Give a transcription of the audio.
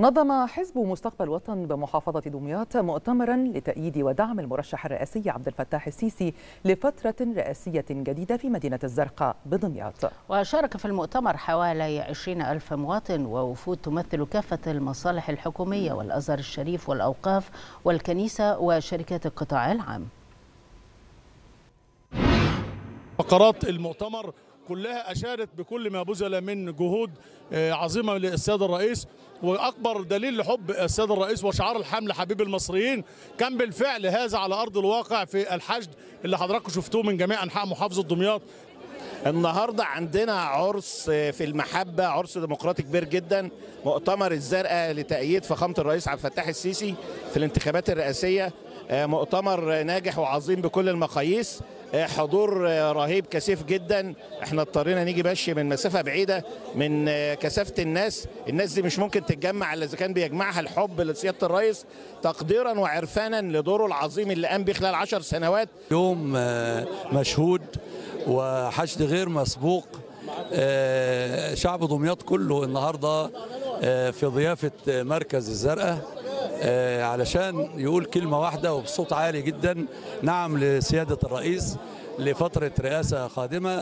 نظم حزب مستقبل وطن بمحافظة دمياط مؤتمرا لتأييد ودعم المرشح الرئاسي عبد الفتاح السيسي لفترة رئاسية جديدة في مدينة الزرقاء بدمياط. وشارك في المؤتمر حوالي 20,000 مواطن ووفود تمثل كافة المصالح الحكومية والأزهر الشريف والأوقاف والكنيسة وشركات القطاع العام. فقرات المؤتمر كلها أشارت بكل ما بذل من جهود عظيمة للسيد الرئيس، وأكبر دليل لحب السيد الرئيس وشعار الحملة حبيب المصريين كان بالفعل هذا على أرض الواقع في الحشد اللي حضراتكم شفتوه من جميع أنحاء محافظة دمياط. النهارده عندنا عرس في المحبه، عرس ديمقراطي كبير جدا، مؤتمر الزرقاء لتأييد فخامه الرئيس عبد الفتاح السيسي في الانتخابات الرئاسيه، مؤتمر ناجح وعظيم بكل المقاييس، حضور رهيب كثيف جدا، احنا اضطرينا نيجي مشي من مسافه بعيده من كثافه الناس دي مش ممكن تتجمع الا اذا كان بيجمعها الحب لسياده الرئيس تقديرا وعرفانا لدوره العظيم اللي قام به خلال 10 سنوات. يوم مشهود وحشد غير مسبوق، شعب دمياط كله النهارده في ضيافه مركز الزرقاء علشان يقول كلمه واحده وبصوت عالي جدا: نعم لسياده الرئيس لفتره رئاسه قادمه.